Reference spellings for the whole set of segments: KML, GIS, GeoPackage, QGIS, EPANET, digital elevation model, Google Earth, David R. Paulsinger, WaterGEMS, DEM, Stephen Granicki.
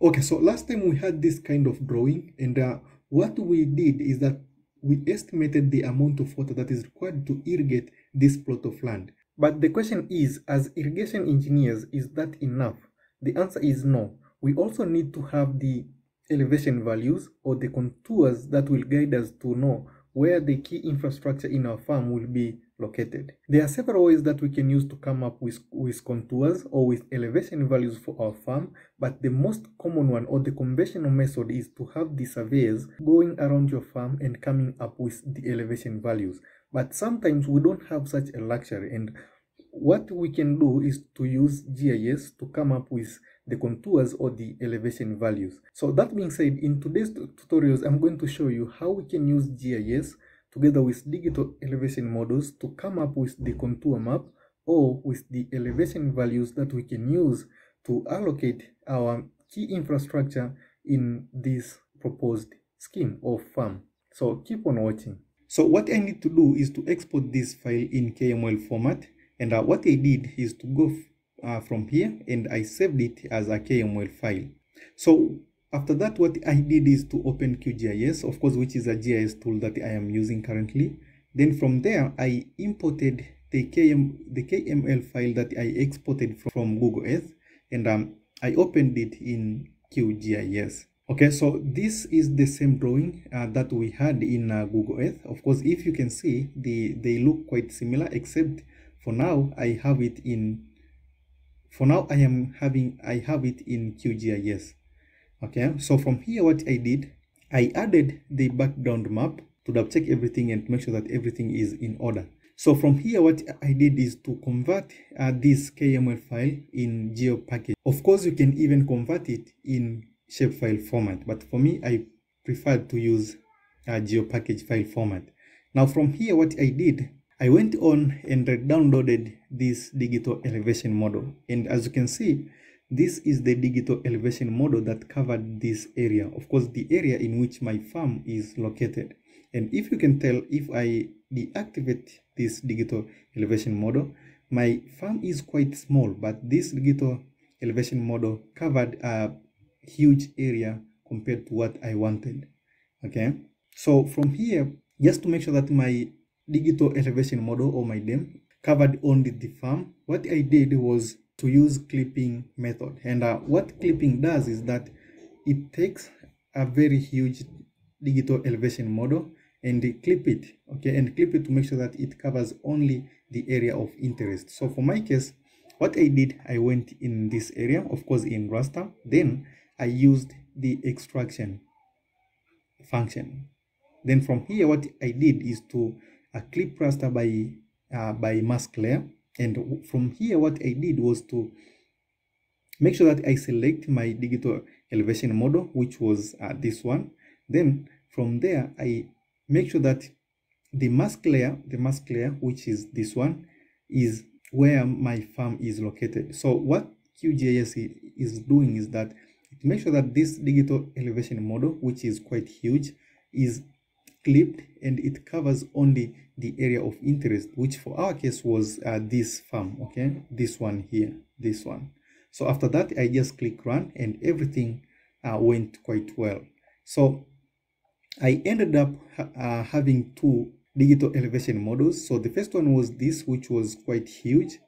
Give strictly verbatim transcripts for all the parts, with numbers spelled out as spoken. Okay, so last time we had this kind of drawing, and uh, what we did is that we estimated the amount of water that is required to irrigate this plot of land. But the question is, as irrigation engineers, is that enough? The answer is no. We also need to have the elevation values or the contours that will guide us to know where the key infrastructure in our farm will be located. There are several ways that we can use to come up with, with contours or with elevation values for our farm, but the most common one or the conventional method is to have the surveyors going around your farm and coming up with the elevation values. But sometimes we don't have such a luxury, and what we can do is to use G I S to come up with the contours or the elevation values. So that being said, in today's tutorials, I'm going to show you how we can use G I S together with digital elevation models to come up with the contour map or with the elevation values that we can use to allocate our key infrastructure in this proposed scheme of farm. So keep on watching. So what I need to do is to export this file in K M L format, and uh, what I did is to go Uh, from here, and I saved it as a K M L file. So after that, what I did is to open Q G I S, of course, which is a G I S tool that I am using currently. Then from there, I imported the K M the K M L file that I exported from, from Google Earth, and um, I opened it in Q G I S. Okay, so this is the same drawing uh, that we had in uh, Google Earth. Of course, if you can see, the they look quite similar, except for now I have it in For now, I am having I have it in Q G I S. Okay, so from here, what I did, I added the background map to double check everything and make sure that everything is in order. So from here, what I did is to convert uh, this K M L file in GeoPackage. Of course, you can even convert it in shapefile format, but for me, I prefer to use a GeoPackage file format. Now, from here, what I did, I went on and downloaded this digital elevation model, and as you can see, this is the digital elevation model that covered this area, of course the area in which my farm is located. And if you can tell, if I deactivate this digital elevation model, my farm is quite small, but this digital elevation model covered a huge area compared to what I wanted. Okay, so from here, just to make sure that my digital elevation model or my D E M covered only the farm, what I did was to use clipping method. And uh, what clipping does is that it takes a very huge digital elevation model and they clip it, okay, and clip it to make sure that it covers only the area of interest. So for my case, what I did, I went in this area, of course in raster, then I used the extraction function. Then from here, what I did is to a clip raster by uh, by mask layer, and from here what I did was to make sure that I select my digital elevation model, which was uh, this one. Then from there I make sure that the mask layer the mask layer which is this one is where my farm is located. So what Q G I S is doing is that it makes sure that this digital elevation model, which is quite huge, is clipped and it covers only the area of interest, which for our case was uh, this farm, okay, this one here, this one. So after that I just click run, and everything uh, went quite well. So I ended up ha uh, having two digital elevation models. So the first one was this, which was quite huge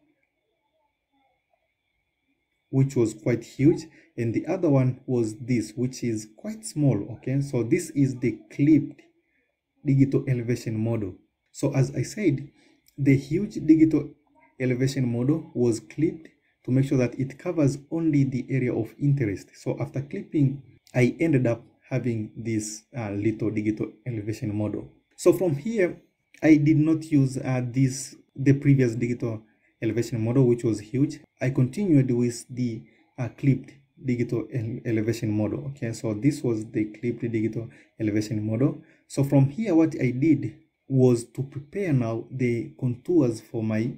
which was quite huge and the other one was this, which is quite small. Okay, so this is the clipped digital elevation model. So as I said, the huge digital elevation model was clipped to make sure that it covers only the area of interest. So after clipping, I ended up having this uh, little digital elevation model. So from here, I did not use uh, this the previous digital elevation model, which was huge. I continued with the uh, clipped digital ele elevation model. Okay, so this was the clipped digital elevation model. So from here, what I did was to prepare now the contours for my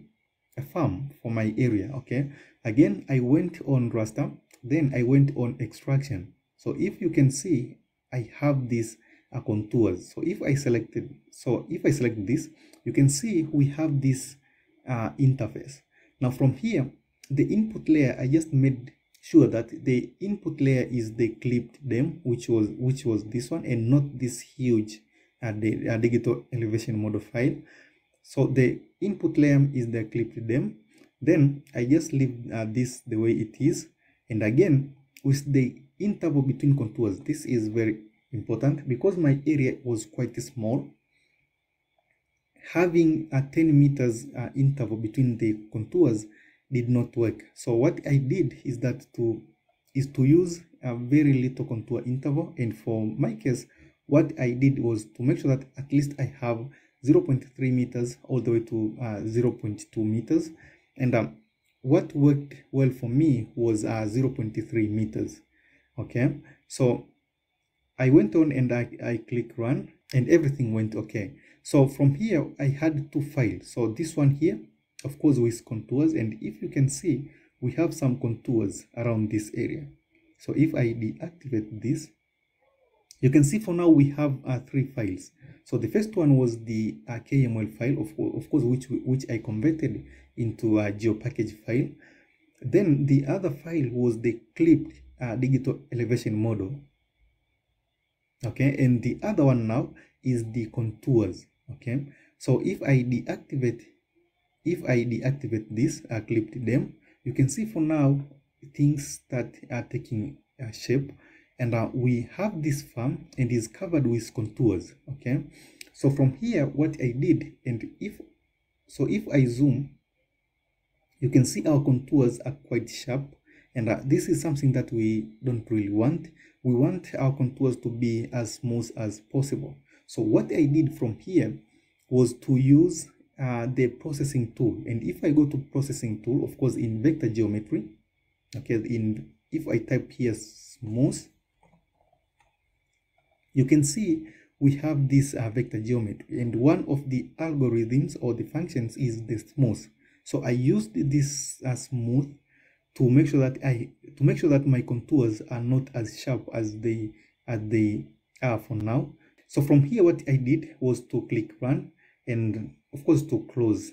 farm, for my area. Okay, again I went on raster, then I went on extraction. So if you can see, I have these uh, contours. So if I selected, so if I select this, you can see we have this uh, interface. Now from here, the input layer, I just made sure that the input layer is the clipped D E M, which was which was this one, and not this huge uh, the, uh, digital elevation model file. So the input layer is the clipped D E M. Then I just leave uh, this the way it is, and again with the interval between contours. This is very important because my area was quite small. Having a ten meters uh, interval between the contours did not work. So what I did is that to is to use a very little contour interval, and for my case what I did was to make sure that at least I have zero point three meters all the way to uh, zero point two meters, and um, what worked well for me was uh, zero point three meters. Okay, so I went on and I, I click run, and everything went okay. So from here I had two files. So this one here, of course, with contours, and if you can see we have some contours around this area. So if I deactivate this, you can see for now we have uh, three files. So the first one was the uh, K M L file, of, of course, which which I converted into a GeoPackage file. Then the other file was the clipped uh, digital elevation model. Okay, and the other one now is the contours. Okay, so if I deactivate if I deactivate this uh, clipped D E M, you can see for now things that are taking uh, shape, and uh, we have this farm and is covered with contours. Okay, so from here what I did, and if so if I zoom, you can see our contours are quite sharp, and uh, this is something that we don't really want. We want our contours to be as smooth as possible. So what I did from here was to use Uh, the processing tool, and if I go to processing tool, of course, in vector geometry, okay, in if I type here smooth, you can see we have this uh, vector geometry, and one of the algorithms or the functions is the smooth. So I used this uh, smooth to make sure that I to make sure that my contours are not as sharp as they as they are for now. So from here what I did was to click run, and of course to close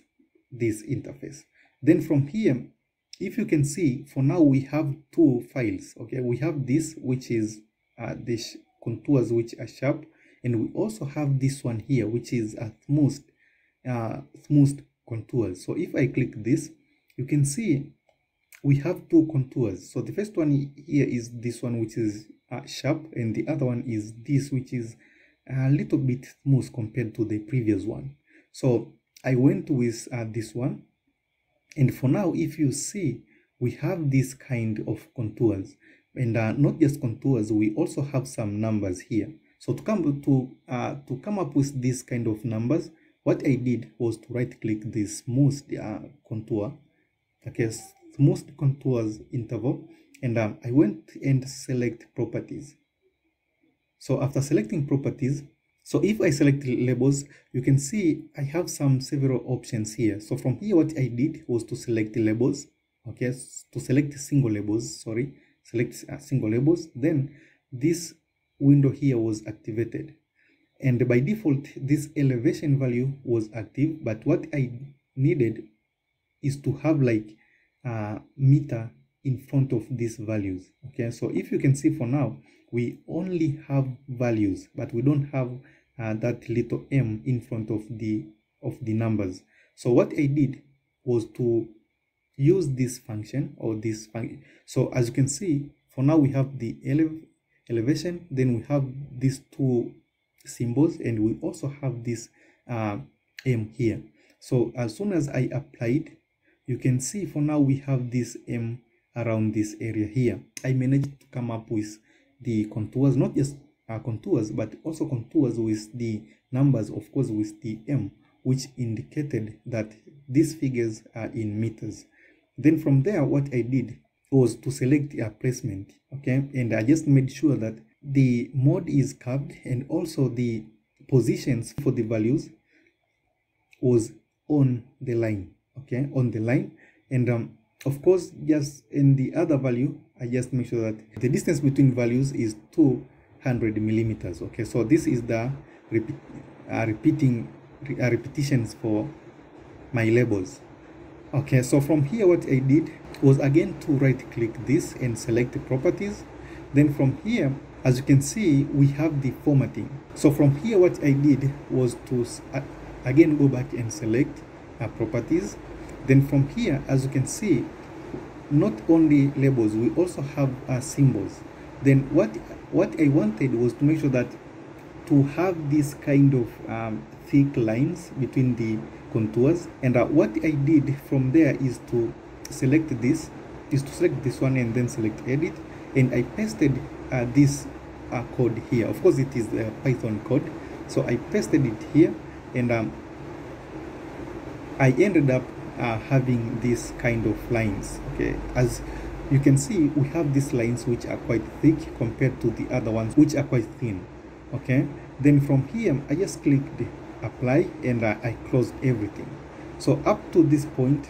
this interface. Then from here, if you can see, for now we have two files. Okay, we have this, which is uh, the contours which are sharp, and we also have this one here, which is a smooth uh, smooth contours. So if I click this, you can see we have two contours. So the first one here is this one, which is uh, sharp, and the other one is this, which is a little bit smooth compared to the previous one. So I went with uh, this one, and for now if you see, we have this kind of contours, and uh, not just contours, we also have some numbers here. So to come to uh, to come up with this kind of numbers, what I did was to right click this smooth uh, contour, okay, smooth contours interval, and um, I went and select properties. So after selecting properties, so if I select labels, you can see I have some several options here. So from here what I did was to select labels, okay, to select single labels, sorry, select uh, single labels. Then this window here was activated, and by default this elevation value was active, but what I needed is to have like a meter in front of these values. Okay, so if you can see for now we only have values, but we don't have uh, that little m in front of the of the numbers. So what I did was to use this function or this function. So as you can see, for now we have the elev elevation, then we have these two symbols, and we also have this uh, m here. So as soon as I applied, you can see for now we have this m around this area here. I managed to come up with the contours, not just uh, contours, but also contours with the numbers, of course, with the M, which indicated that these figures are in meters. Then from there, what I did was to select a placement, okay, and I just made sure that the mode is curved, and also the positions for the values was on the line, okay, on the line, and um, of course, just in the other value, I just make sure that the distance between values is two hundred millimeters. Okay, so this is the repeat, uh, repeating uh, repetitions for my labels. Okay, so from here what I did was again to right click this and select the properties. Then from here, as you can see, we have the formatting. So from here what I did was to uh, again go back and select uh, properties. Then from here, as you can see, not only labels, we also have uh, symbols. Then what what I wanted was to make sure that to have this kind of um, thick lines between the contours, and uh, what I did from there is to select this is to select this one and then select edit, and I pasted uh, this uh, code here. Of course it is the Python code, so I pasted it here, and um, I ended up uh, having this kind of lines. Okay, as you can see, we have these lines which are quite thick compared to the other ones which are quite thin. Okay, then from here I just clicked apply and uh, I closed everything. So up to this point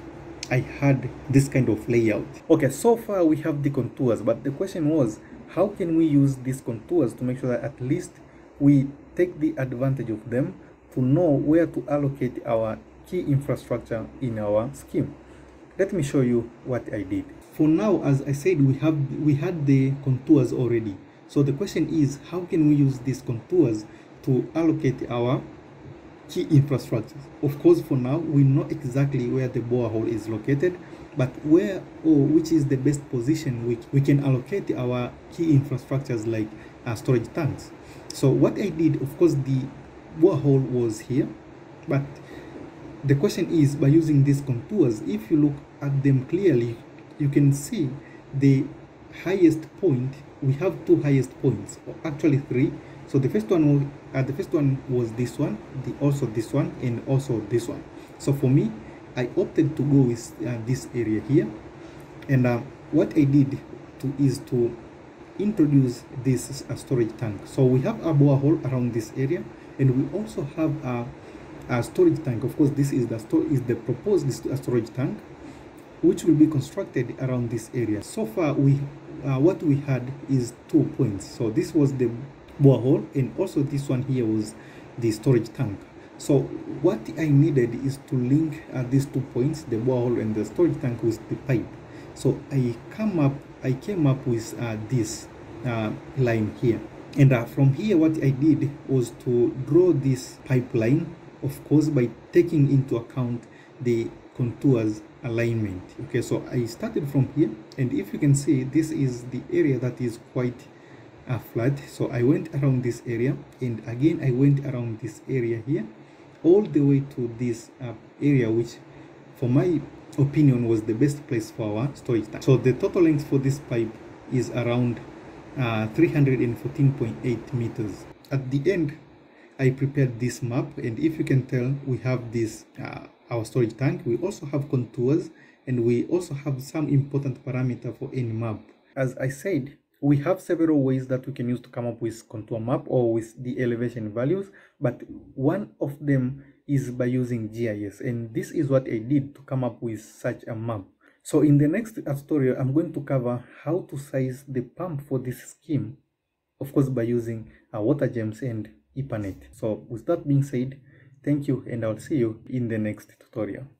I had this kind of layout. Okay, so far we have the contours, but the question was, how can we use these contours to make sure that at least we take the advantage of them to know where to allocate our key infrastructure in our scheme? Let me show you what I did. For now, as I said, we have we had the contours already. So the question is, how can we use these contours to allocate our key infrastructures? Of course, for now we know exactly where the borehole is located, but where or which is the best position which we can allocate our key infrastructures like uh, storage tanks. So what I did, of course, the borehole was here, but the question is, by using these contours, if you look at them clearly, you can see the highest point. We have two highest points, or actually three. So the first one, uh, the first one was this one, the also this one, and also this one. So for me, I opted to go with uh, this area here, and uh, what I did to is to introduce this uh, storage tank. So we have a borehole around this area, and we also have a, a storage tank. Of course, this is the store is the proposed storage tank, which will be constructed around this area. So far, we uh, what we had is two points. So this was the borehole, and also this one here was the storage tank. So what I needed is to link uh, these two points, the borehole and the storage tank, with the pipe. So I come up I came up with uh, this uh, line here, and uh, from here what I did was to draw this pipeline, of course, by taking into account the contours alignment. Okay, so I started from here, and if you can see, this is the area that is quite Uh, flat. So I went around this area, and again I went around this area here, all the way to this uh, area, which for my opinion was the best place for our storage tank. So the total length for this pipe is around uh, three hundred fourteen point eight meters. At the end, I prepared this map, and if you can tell, we have this uh, our storage tank. We also have contours, and we also have some important parameter for any map. As I said, we have several ways that we can use to come up with contour map or with the elevation values, but one of them is by using G I S, and this is what I did to come up with such a map. So in the next tutorial, I'm going to cover how to size the pump for this scheme, of course by using uh, WaterGEMS and EPANET. So with that being said, thank you, and I'll see you in the next tutorial.